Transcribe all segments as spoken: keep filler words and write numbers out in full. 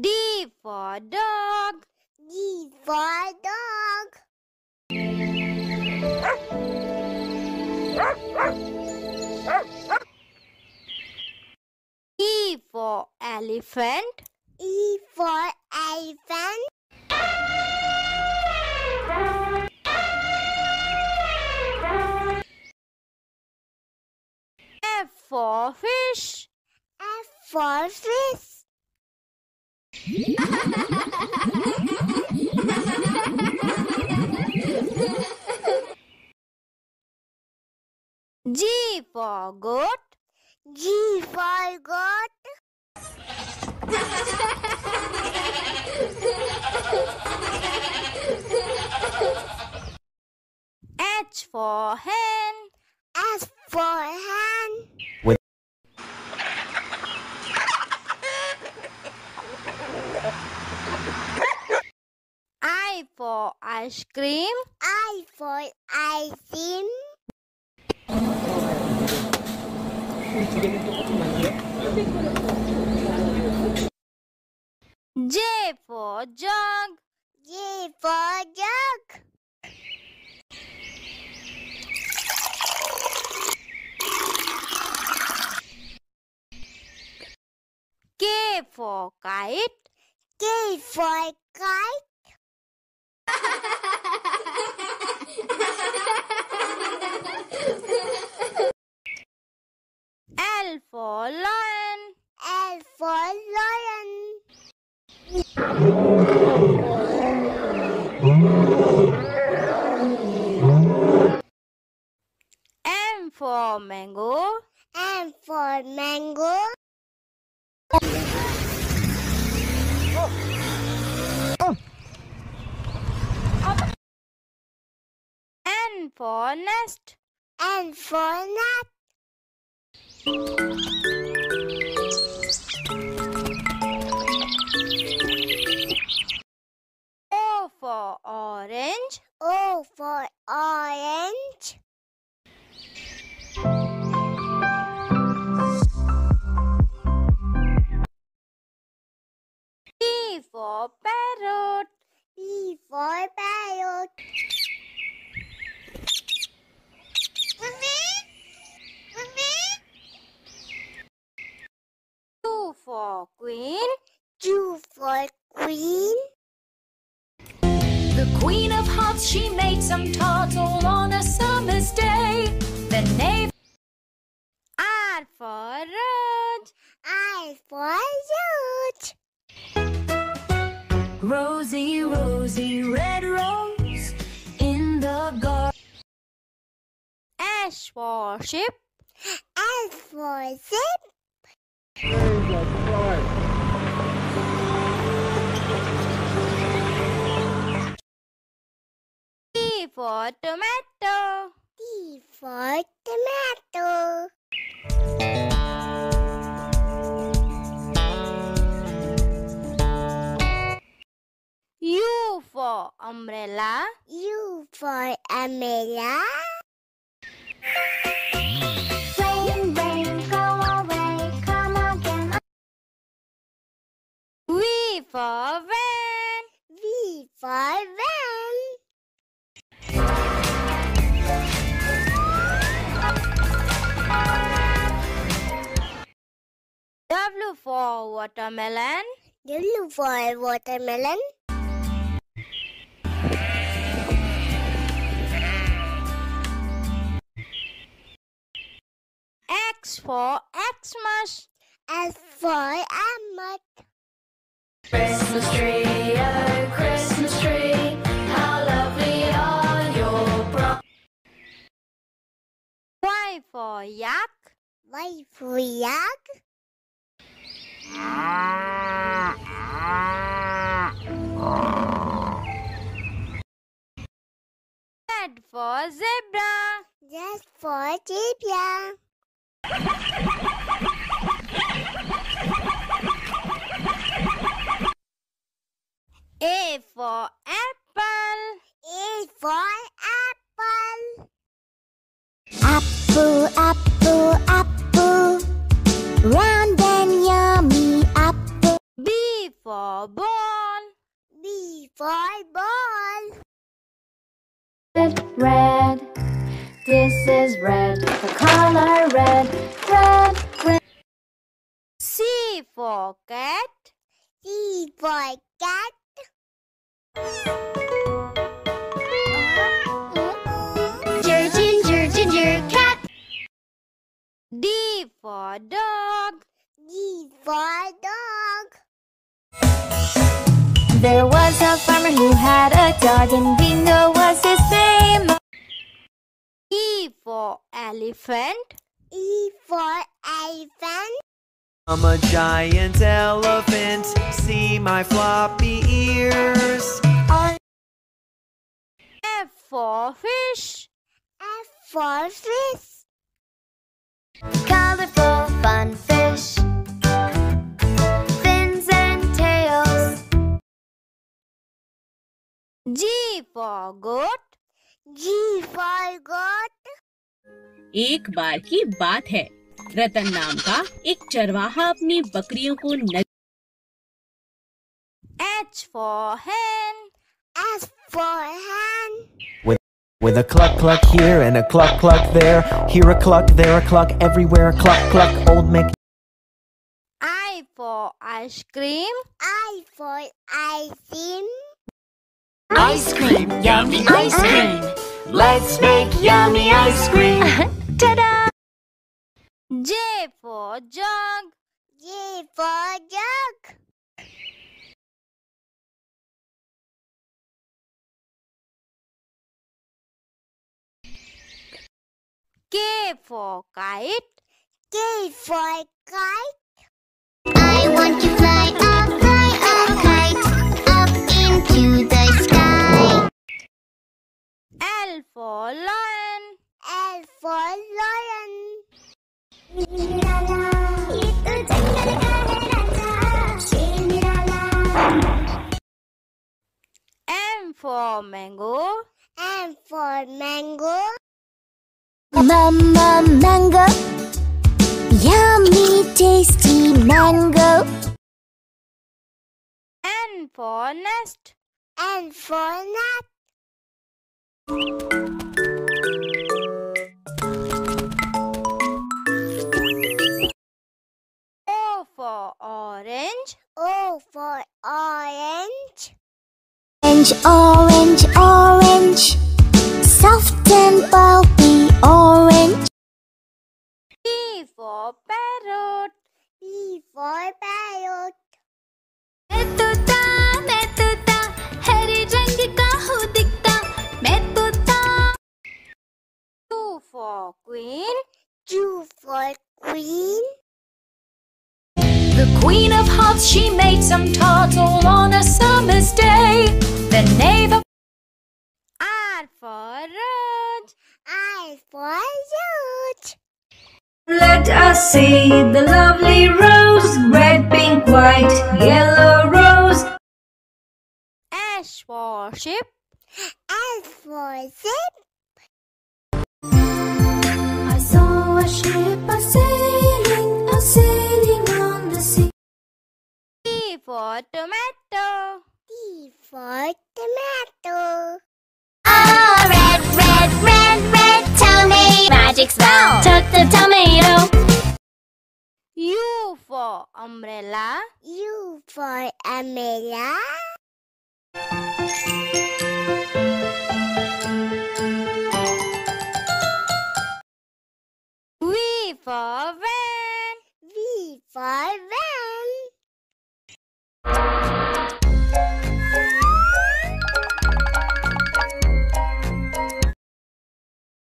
D for dog. D for dog. E for elephant. E for elephant. F for fish. F for fish. G for goat. G for goat. H for hen. H for hen. I for ice cream. I for ice cream. J for jug. J for jug. K for kite. K for kite. L for lion. L for lion. M for mango. M for mango. N for nest. N for nest. O for orange. O for orange. P for parrot. P for parrot. Q for queen. Q for queen. The Queen of Hearts, she made some turtle on a summer's day. The name R for road. R for road. Rosy, rosy, red rose in the garden. S for ship. S for ship. T for tomato. T for tomato. U for umbrella. U for umbrella. Rain, rain, go away, come again. V for van. V for van. W for watermelon. W for watermelon. X for Xmas. X for Xmas. Christmas tree, oh Christmas tree, how lovely are your bro. Vai for yak. Vai for yak. Z for zebra. Z for zebra. A for apple. A for apple. Apple, apple, apple. Round and yummy apple. B for ball. B for ball. Red, red. This is red. The color red. Red, red. C for cat. C for cat. Ginger, ginger, ginger cat. D for dog. D for dog. There was a farmer who had a dog, and Bingo was his name. E for elephant. E for elephant. I'm a giant elephant, see my floppy ears. I... F for fish. F for fish. Colorful, fun fish. Fins and tails. G for goat. G for goat. एक बार की बात है, रतन नाम का एक चरवाहा अपनी बकरियों को न... H for hen. H for hen. With, with a cluck cluck here and a cluck cluck there. Here a cluck, there a cluck, everywhere a cluck cluck. Old Mac. I for ice cream. I for ice cream. Ice cream, yummy ice cream. Let's make yummy ice cream. Ta-da! J for jug. J for jug. K for kite. K for kite. I want to fly up, fly up, kite, up into the sky. L for lion. L for lion. M for mango. M for mango. Mama mango, yummy tasty mango. N for nest. N for nest. O for orange. O for orange. Orange, orange, orange. Soft and pulpy orange. P for parrot. P for parrot. Main tota, main tota, hare rang ka ho dikhta. Main tota. Q for queen. Q for queen. The queen of hearts, she made some turtle on a summer's day. The neighbor. R for road. I for road. Let us see the lovely rose. Red, pink, white, yellow rose. S for ship. S for ship. I saw a ship a-sailing, a-sailing on the sea. T for tomato. T for tomato. Oh, red, red, red, red tummy. Magic spell. Took the tomato. U for umbrella. U for umbrella. V for van. V for van.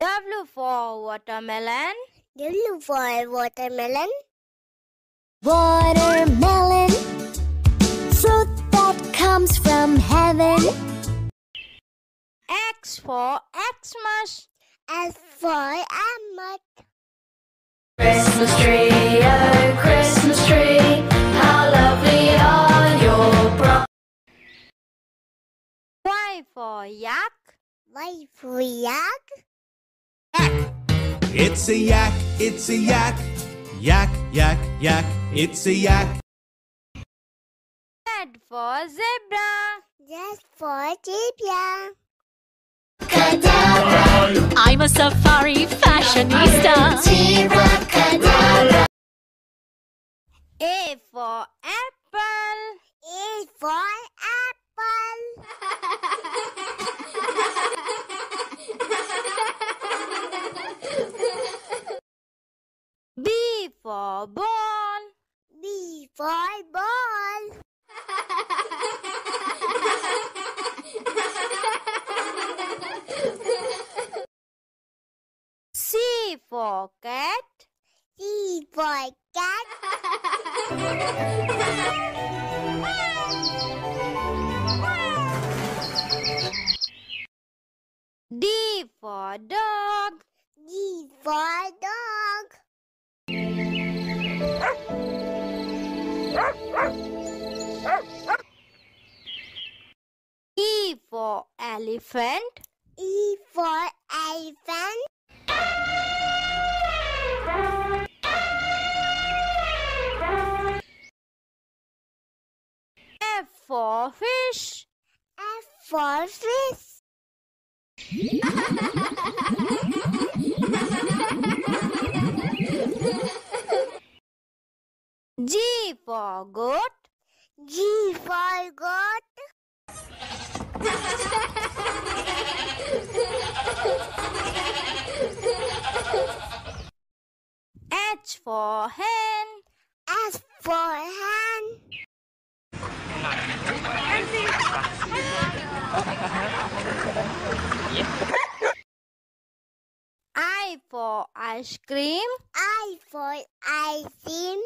W for watermelon. Yellow for watermelon. Watermelon, fruit that comes from heaven. X for Xmas. X for Xmas. Christmas tree, oh Christmas tree, how lovely are your bro. Y for yak. Y for yak. Yak. It's a yak, it's a yak. Yak, yak, yak, it's a yak. Z for zebra. Z for zebra. Kadabra. I'm a safari fashionista. A for apple. A for apple. B for ball. B for ball. C for cat. C for cat. D for dog. D for dog. E for elephant. E for elephant. F for fish. F for fish. G for goat. G for goat. H for hen. H for hen. I for ice cream. I for ice cream.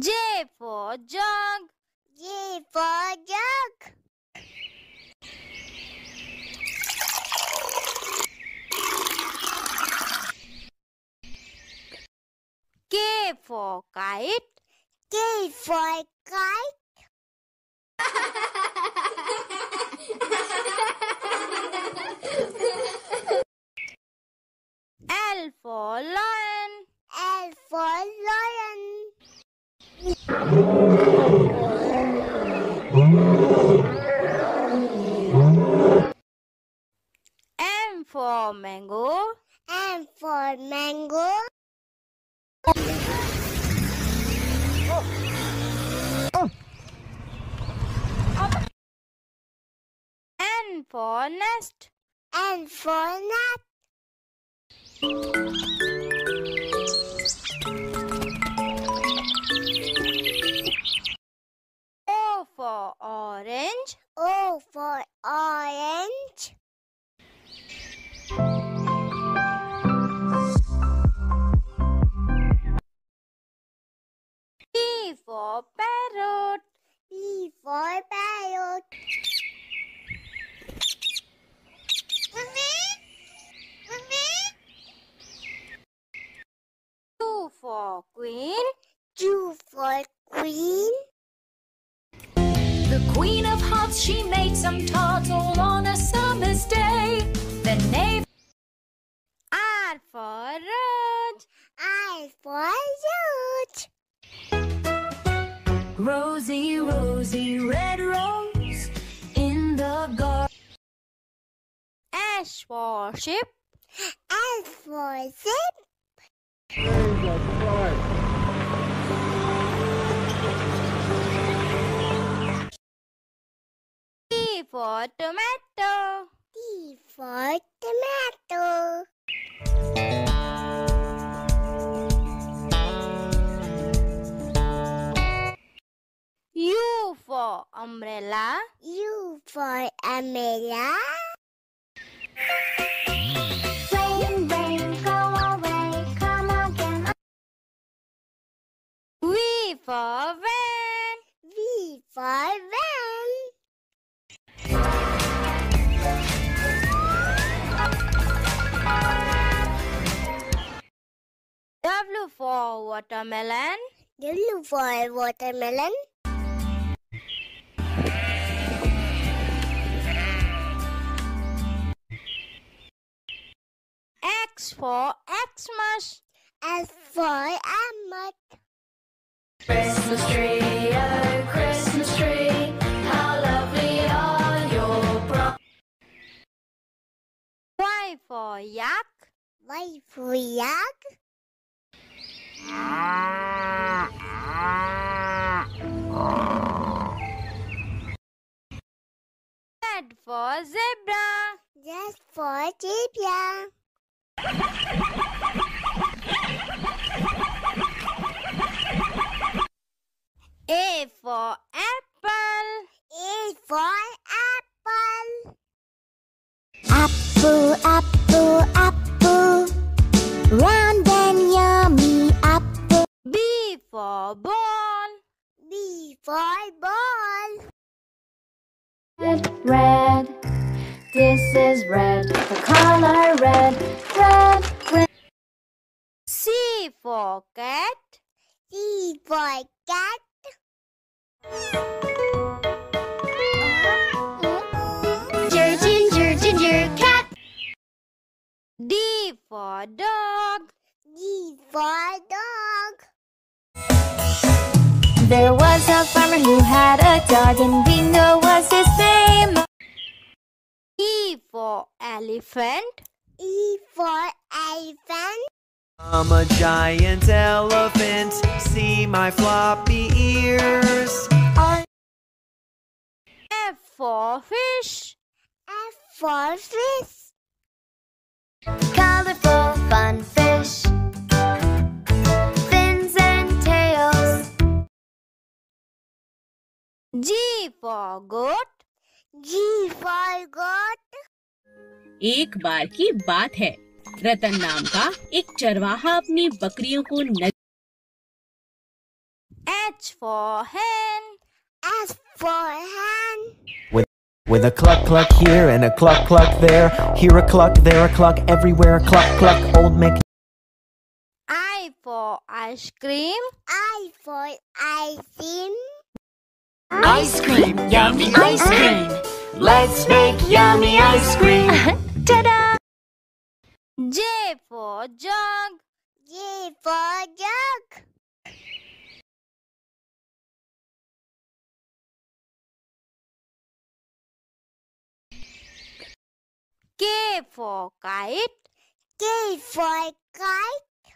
J for jug. J for jug. K for kite. K for kite. L for lion. L for lion. M for mango. M for mango. Oh. Oh. Oh. N for nest. N for nest. O for orange. O for orange. P for parrot. P for parrot. For queen. Two for queen. The queen of hearts, she made some turtle on a summer's day. The name R for Rose. R for Rose. Rosy, rosy, red rose in the garden. S for ship. S for ship. T for tomato. T for tomato. U for for umbrella. U for umbrella. Rain, rain, go away, come again. V for van. V for van. W for watermelon. W for watermelon. X for Xmas. X for Xmas. Christmas tree, oh Christmas tree, how lovely are your bro. Y for yak. Y for yak. Z for zebra. Z for zebra. A for apple. A for apple. Apple, apple, apple, round and yummy apple. B for ball. B for ball. Red, red, this is red, the color red, red, red. C for cat. C for cat. Ginger, ginger, ginger cat. D for dog. D for dog. There was a farmer who had a dog, and we know was his name. E for elephant. E for elephant. I'm a giant elephant. See my floppy ears. I... F for fish. F for fish. Colorful, fun fish. G for goat. G for goat. एक बार की बात है, रतन नाम का एक चरवाहा अपनी बकरियों को न... H for hen. H for hen. With with a cluck cluck here and a cluck cluck there, here a cluck, there a cluck, everywhere a cluck cluck. Old Mac. I for ice cream. I for ice cream. Ice cream, yummy ice cream. Let's make yummy ice cream. Ta-da! J for jug. J for jug. K for kite. K for kite.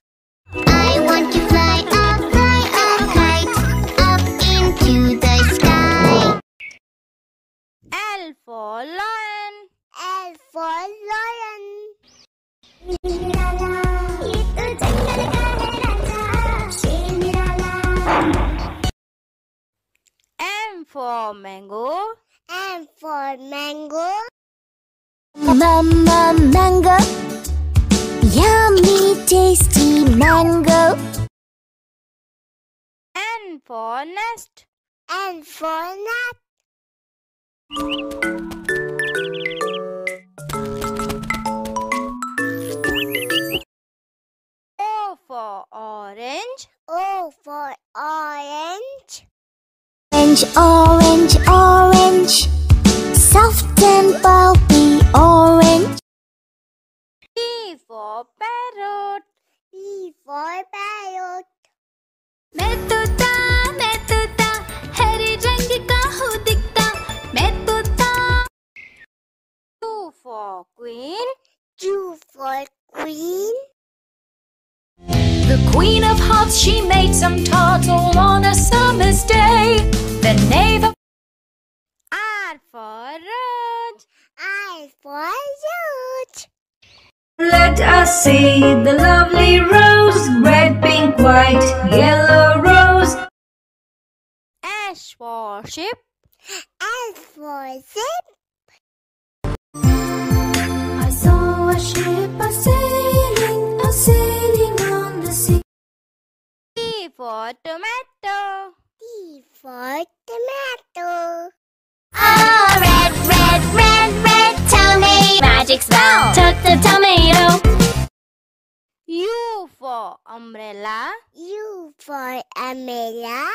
I want to fly up, fly up, kite, up into the L for lion. L for lion. M for mango. M for mango. Mama mango, yummy tasty mango. N for nest. N for nest. O for orange. O for orange. Orange, orange, orange, soft and pulpy orange. P for parrot. P for parrot. Main tota, main tota, hare rang ka ho dikhta. Two for queen. Two for queen. The queen of hearts, she made some tarts all on a summer's day. The neighbor. R for road. R for road. Let us see the lovely rose. Red, pink, white, yellow rose. S for ship. and for zip. I saw a ship a-sailing, a-sailing on the sea. T for tomato, T for tomato. Oh, red, red, red, red tomato. Magic spell, took the tomato. U for umbrella, U for umbrella.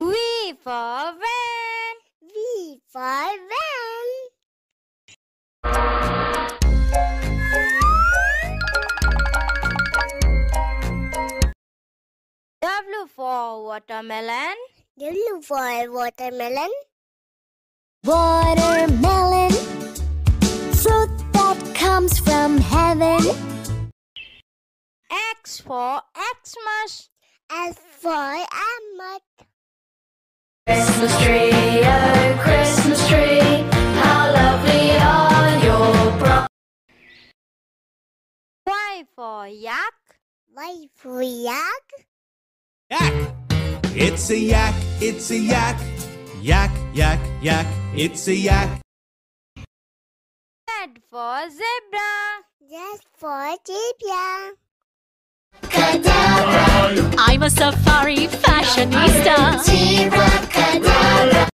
V for van, V for van. W for watermelon, W for watermelon. Watermelon, fruit that comes from heaven. X for Xmas, X for Xmas. Christmas tree, oh Christmas tree, how lovely are your bro. Y for yak, Y for yak. Yak, it's a yak, it's a yak. Yak, yak, yak, it's a yak. Z for zebra, Z for zebra. Kadabra. I'm a safari fashionista. Zebra, kadabra.